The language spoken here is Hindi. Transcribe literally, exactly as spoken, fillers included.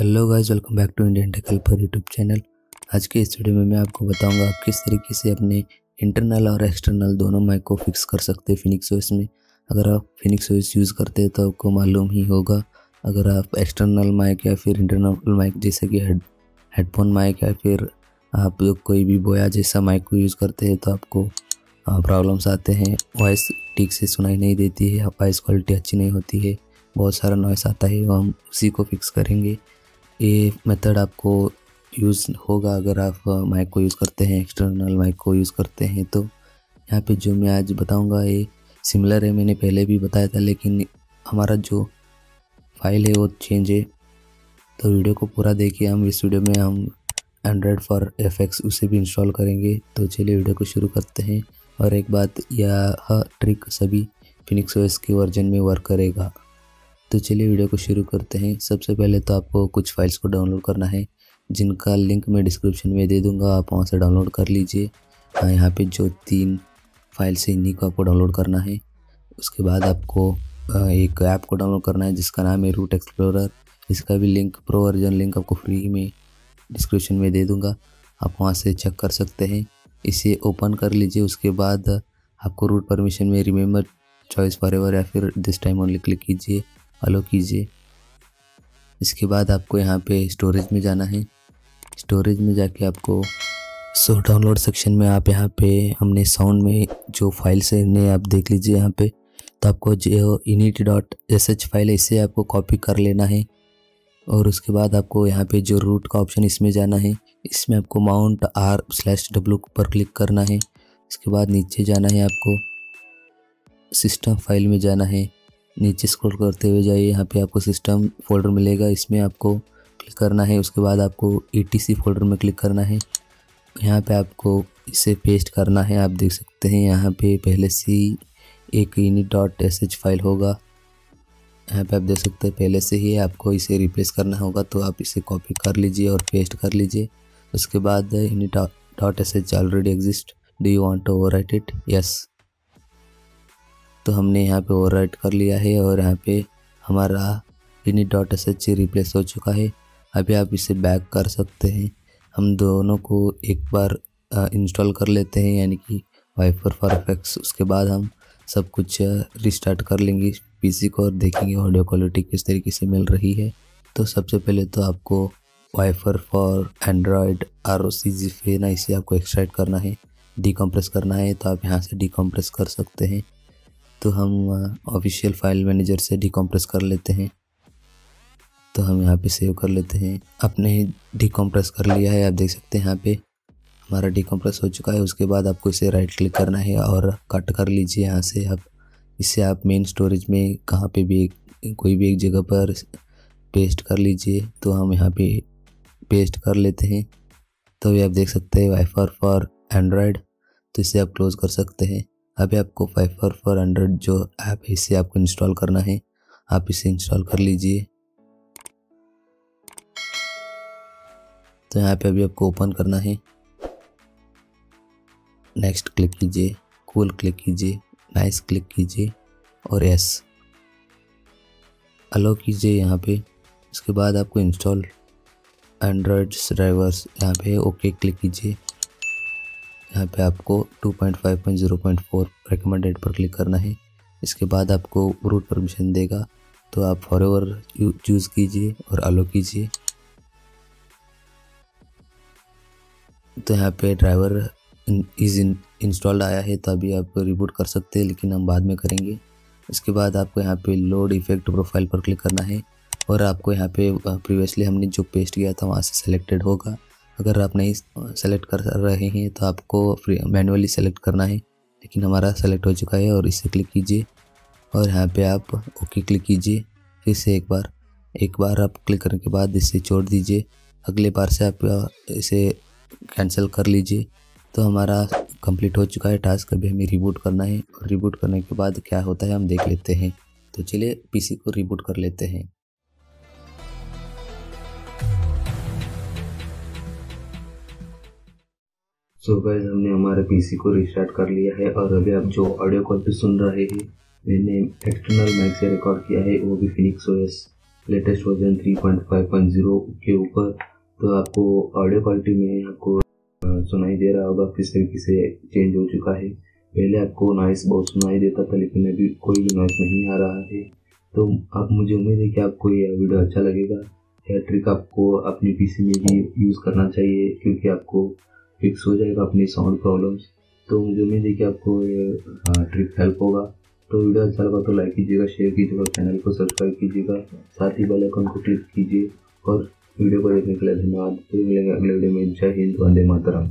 Hello guys, welcome back to Indian tech helper YouTube channel. आज के इस वीडियो में मैं आपको बताऊंगा आप किस तरीके से अपने इंटरनल और एक्सटर्नल दोनों माइक को फिक्स कर सकते हैं फिनिक्स ओएस में। अगर आप फिनिक्स ओएस यूज़ करते हैं तो आपको मालूम ही होगा। अगर आप एक्सटर्नल माइक या फिर इंटरनल माइक जैसे कि हेड हेडफोन माइक या फिर आप कोई भी बोया जैसा माइक को यूज़ करते हैं तो आपको प्रॉब्लम्स आते हैं। वॉइस ठीक से सुनाई नहीं देती है, वॉइस क्वालिटी अच्छी नहीं होती है, बहुत सारा नॉइस आता है। हम उसी को फिक्स करेंगे। ये मेथड आपको यूज़ होगा अगर आप माइक को यूज़ करते हैं, एक्सटर्नल माइक को यूज़ करते हैं। तो यहाँ पे जो मैं आज बताऊंगा ये सिमिलर है, मैंने पहले भी बताया था, लेकिन हमारा जो फाइल है वो चेंज है। तो वीडियो को पूरा देखिए। हम इस वीडियो में हम एंड्रॉयड फॉर एफ एक्स उसे भी इंस्टॉल करेंगे। तो चलिए वीडियो को शुरू करते हैं। और एक बात, यह ट्रिक सभी फिनिक्स ओएस के वर्जन में वर्क करेगा। तो चलिए वीडियो को शुरू करते हैं। सबसे पहले तो आपको कुछ फाइल्स को डाउनलोड करना है, जिनका लिंक मैं डिस्क्रिप्शन में दे दूंगा, आप वहां से डाउनलोड कर लीजिए। यहाँ पे जो तीन फाइल्स हैं इन्हीं को आपको डाउनलोड करना है। उसके बाद आपको एक ऐप को डाउनलोड करना है जिसका नाम है रूट एक्सप्लोरर। इसका भी लिंक, प्रो वर्जन लिंक, आपको फ्री में डिस्क्रिप्शन में दे दूँगा, आप वहाँ से चेक कर सकते हैं। इसे ओपन कर लीजिए। उसके बाद आपको रूट परमिशन में रिमेंबर चॉइस फॉर एवर या फिर दिस टाइम ओनली क्लिक कीजिए, अलो कीजिए। इसके बाद आपको यहाँ पे स्टोरेज में जाना है। स्टोरेज में जाके आपको सो डाउनलोड सेक्शन में आप यहाँ पे हमने साउंड में जो फाइल्स है इन्हें आप देख लीजिए यहाँ पे। तो आपको जो init dot S H file है इसे आपको कॉपी कर लेना है। और उसके बाद आपको यहाँ पे जो रूट का ऑप्शन इसमें जाना है, इसमें आपको माउंट आर स्लैश डब्लू पर क्लिक करना है। इसके बाद नीचे जाना है, आपको सिस्टम फाइल में जाना है। नीचे स्क्रॉल करते हुए जाइए, यहाँ पे आपको सिस्टम फोल्डर मिलेगा, इसमें आपको क्लिक करना है। उसके बाद आपको ई टी सी फोल्डर में क्लिक करना है। यहाँ पे आपको इसे पेस्ट करना है। आप देख सकते हैं यहाँ पे पहले से एक init dot S H file होगा, यहाँ पे आप देख सकते हैं पहले से ही। आपको इसे रिप्लेस करना होगा, तो आप इसे कॉपी कर लीजिए और पेस्ट कर लीजिए। उसके बाद init dot S H already exist, do you want to overwrite it, yes. तो हमने यहाँ पे ओवरराइट कर लिया है और यहाँ पे हमारा init dot S H replace हो चुका है। अभी आप इसे बैक कर सकते हैं। हम दोनों को एक बार इंस्टॉल कर लेते हैं, यानी कि Viper four Android F X. उसके बाद हम सब कुछ रिस्टार्ट कर लेंगे पीसी को और देखेंगे ऑडियो क्वालिटी किस तरीके से मिल रही है। तो सबसे पहले तो आपको Viper four Android R O C G फे ना, इसे आपको एक्सट्रैक्ट करना है, डिकम्प्रेस करना है। तो आप यहाँ से डिकम्प्रेस कर सकते हैं। तो हम ऑफिशियल फाइल मैनेजर से डिकम्प्रेस कर लेते हैं। तो हम यहाँ पे सेव कर लेते हैं। आपने डिकम्प्रेस कर लिया है, आप देख सकते हैं यहाँ पे हमारा डिकम्प्रेस हो चुका है। उसके बाद आपको इसे राइट क्लिक करना है और कट कर लीजिए यहाँ से। आप इसे आप मेन स्टोरेज में कहाँ पे भी कोई भी एक जगह पर पेस्ट कर लीजिए। तो हम यहाँ पे पेस्ट कर लेते हैं। तो ये आप देख सकते हैं वाइपर फोर एंड्रॉयड। तो इसे आप क्लोज़ कर सकते हैं। अभी आपको वाइपर फोर एंड्रॉयड जो ऐप है इसे आपको इंस्टॉल करना है, आप इसे इंस्टॉल कर लीजिए। तो यहाँ पे अभी आपको ओपन करना है, नेक्स्ट क्लिक कीजिए, कूल क्लिक कीजिए, नाइस क्लिक कीजिए और यस, अलो कीजिए यहाँ पे। उसके बाद आपको इंस्टॉल एंड्रॉयड ड्राइवर्स, यहाँ पे ओके क्लिक कीजिए। यहाँ पे आपको two point five point zero point four recommended पर क्लिक करना है। इसके बाद आपको रूट परमिशन देगा, तो आप फॉरएवर चूज़ कीजिए और अलो कीजिए। तो यहाँ पे ड्राइवर इज इंस्टॉल्ड आया है, तो अभी आप रिबूट कर सकते हैं, लेकिन हम बाद में करेंगे। इसके बाद आपको यहाँ पे लोड इफेक्ट प्रोफाइल पर क्लिक करना है और आपको यहाँ पे प्रीवियसली हमने जो पेस्ट किया था वहाँ से सेलेक्टेड होगा। अगर आप नहीं सेलेक्ट कर रहे हैं तो आपको फ्री मैनुअली सेलेक्ट करना है, लेकिन हमारा सेलेक्ट हो चुका है और इसे क्लिक कीजिए और यहाँ पे आप ओके क्लिक कीजिए। फिर से एक बार एक बार आप क्लिक करने के बाद इसे छोड़ दीजिए। अगले बार से आप इसे कैंसिल कर लीजिए। तो हमारा कंप्लीट हो चुका है टास्क। अभी हमें रिबूट करना है और रिबूट करने के बाद क्या होता है हम देख लेते हैं। तो चलिए पीसी को रिबूट कर लेते हैं। सो so गाइस, हमने हमारे पीसी को रिस्टार्ट कर लिया है और अभी आप जो ऑडियो क्वालिटी सुन रहे हैं मैंने एक्सटर्नल माइक से रिकॉर्ड किया है, वो भी Phoenix OS latest version three point five point zero के ऊपर, तो आपको ऑडियो क्वालिटी में आपको सुनाई दे रहा होगा किस तरीके से चेंज हो चुका है। पहले आपको नॉइस बहुत सुनाई देता था, लेकिन अभी कोई भी नॉइस नहीं आ रहा है। तो आप मुझे उम्मीद है कि आपको यह वीडियो अच्छा लगेगा। यह ट्रिक आपको अपने पीसी में भी यूज़ करना चाहिए, क्योंकि आपको फिक्स हो जाएगा अपनी साउंड प्रॉब्लम्स। तो मुझे उम्मीद है कि आपको ये ट्रिक हेल्प होगा। तो वीडियो अच्छा लगा तो लाइक कीजिएगा, शेयर कीजिएगा, चैनल को सब्सक्राइब कीजिएगा, साथ ही बेल आइकन को क्लिक कीजिए। और वीडियो को देखने के लिए धन्यवाद। फिर मिलेंगे अगले वीडियो में। जय हिंद, वंदे मातरम।